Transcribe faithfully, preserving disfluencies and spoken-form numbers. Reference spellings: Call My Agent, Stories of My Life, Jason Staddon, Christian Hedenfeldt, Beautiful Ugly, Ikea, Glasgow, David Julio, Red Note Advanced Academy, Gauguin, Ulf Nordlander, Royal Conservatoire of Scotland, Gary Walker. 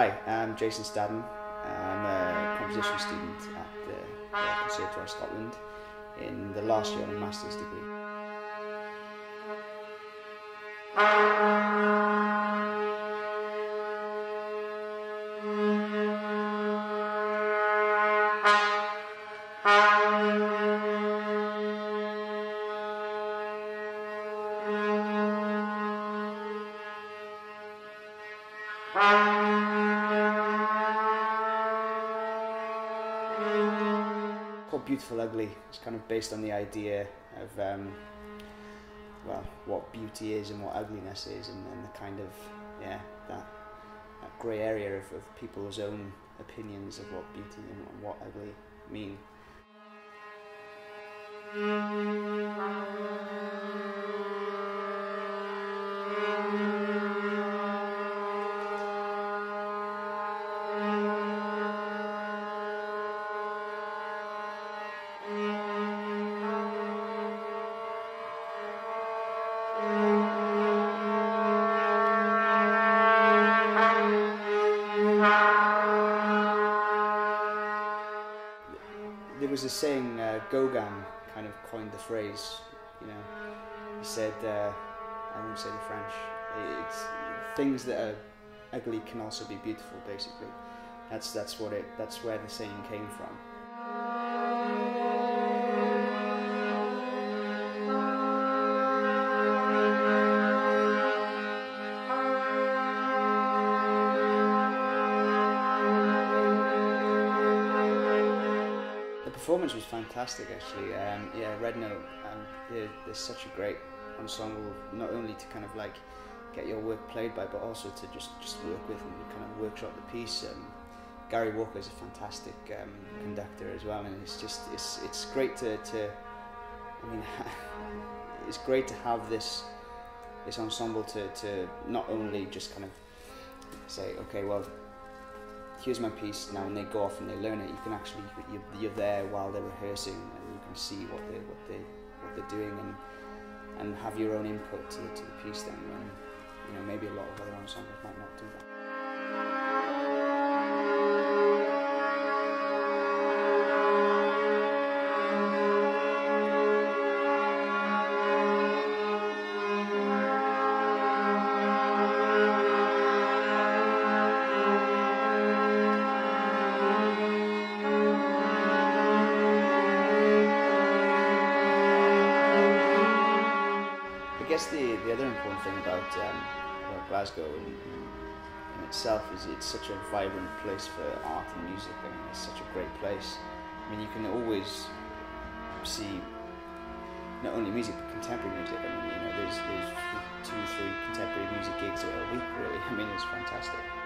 Hi, I'm Jason Staddon. I'm a composition student at the Royal Conservatoire of Scotland in the last year of a master's degree. Called Beautiful Ugly. It's kind of based on the idea of um, well, what beauty is and what ugliness is, and, and the kind of yeah that, that grey area of, of people's own opinions of what beauty and what ugly mean. There was a saying, uh, Gauguin kind of coined the phrase, you know, he said, uh, I won't say the French, it's things that are ugly can also be beautiful, basically. That's, that's, what it, that's where the saying came from. The performance was fantastic, actually. Um, yeah, Red Note, um, they're, they're such a great ensemble, not only to kind of like get your work played by, but also to just, just work with and kind of workshop the piece. Um, Gary Walker is a fantastic um, conductor as well, and it's just, it's, it's great to, to I mean, it's great to have this, this ensemble to, to not only just kind of say, okay, well, here's my piece now, and they go off and they learn it. You can actually, you're, you're there while they're rehearsing, and you can see what they what they what they're doing, and and have your own input to, to the piece. Then, when, you know, maybe a lot of other ensembles might not do that. I guess the, the other important thing about, um, about Glasgow in, in, in itself is it's such a vibrant place for art and music. I mean, it's such a great place. I mean, you can always see not only music but contemporary music. I mean, you know, there's, there's two or three contemporary music gigs a week, really. I mean, it's fantastic.